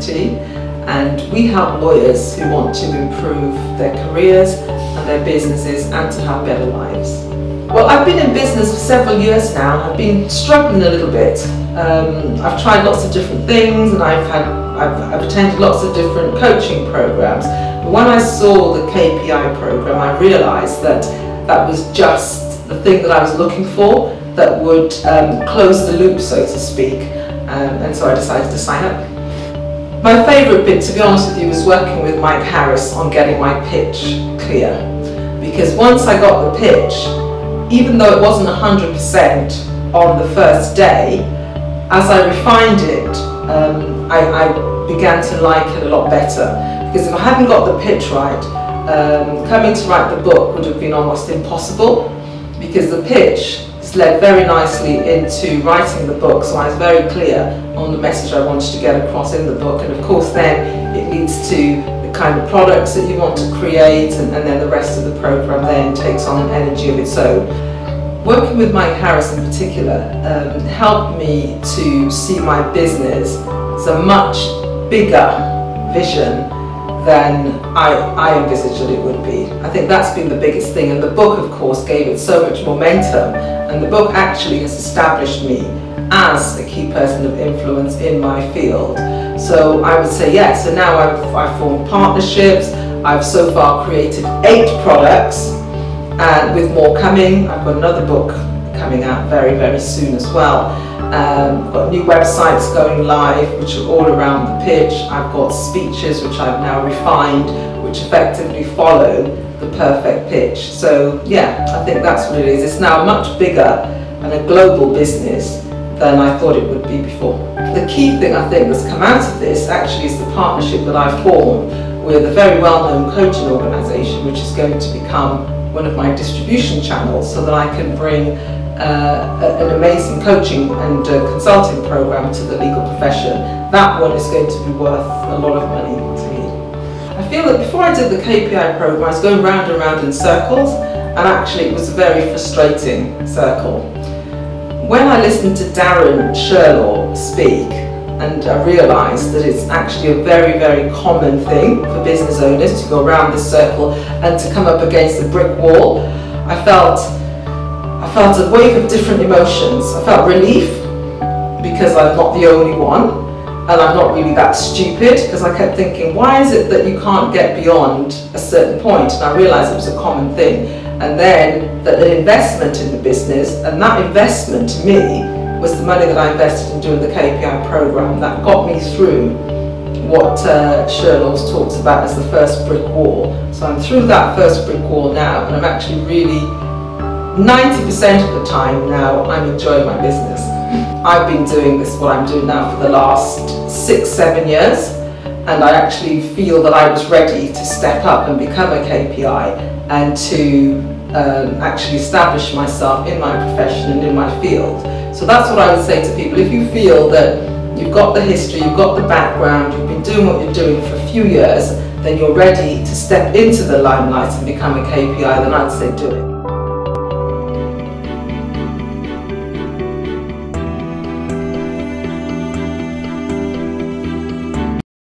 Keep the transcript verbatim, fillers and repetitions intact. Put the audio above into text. Lawdacity, and we help lawyers who want to improve their careers and their businesses and to have better lives. Well, I've been in business for several years now. I've been struggling a little bit. Um, I've tried lots of different things, and I've had I've, I've attended lots of different coaching programs. But when I saw the K P I program, I realized that that was just the thing that I was looking for that would um, close the loop, so to speak. Um, and so I decided to sign up. My favourite bit, to be honest with you, was working with Mike Harris on getting my pitch clear. Because once I got the pitch, even though it wasn't one hundred percent on the first day, as I refined it, um, I, I began to like it a lot better. Because if I hadn't got the pitch right, um, coming to write the book would have been almost impossible, because the pitch led very nicely into writing the book, so I was very clear on the message I wanted to get across in the book, and of course then it leads to the kind of products that you want to create, and, and then the rest of the program then takes on an energy of its own. Working with Mike Harris in particular um, helped me to see my business as a much bigger vision than I, I envisaged that it would be. I think that's been the biggest thing, and the book of course gave it so much momentum, and the book actually has established me as a key person of influence in my field. So I would say yes, yeah, so now I've, I've formed partnerships, I've so far created eight products, and with more coming. I've got another book coming out very very soon as well. Um, I've got new websites going live, which are all around the pitch. I've got speeches, which I've now refined, which effectively follow the perfect pitch. So yeah, I think that's what it is. It's now much bigger and a global business than I thought it would be before. The key thing I think that's come out of this actually is the partnership that I've formed with a very well-known coaching organisation, which is going to become one of my distribution channels, so that I can bring Uh, an amazing coaching and uh, consulting program to the legal profession. That one is going to be worth a lot of money to me. I feel that before I did the K P I program, I was going round and round in circles, and actually it was a very frustrating circle. When I listened to Darren Shirlaw speak, and I realised that it's actually a very, very common thing for business owners to go around this circle and to come up against a brick wall, I felt I felt a wave of different emotions. I felt relief, because I'm not the only one, and I'm not really that stupid, because I kept thinking, why is it that you can't get beyond a certain point? And I realised it was a common thing. And then that an investment in the business, and that investment to me was the money that I invested in doing the K P I programme, that got me through what uh, Shirlaw's talks about as the first brick wall. So I'm through that first brick wall now, and I'm actually really ninety percent of the time now I'm enjoying my business. I've been doing this, what I'm doing now, for the last six, seven years, and I actually feel that I was ready to step up and become a K P I and to um, actually establish myself in my profession and in my field. So that's what I would say to people. If you feel that you've got the history, you've got the background, you've been doing what you're doing for a few years, then you're ready to step into the limelight and become a K P I, then I'd say do it.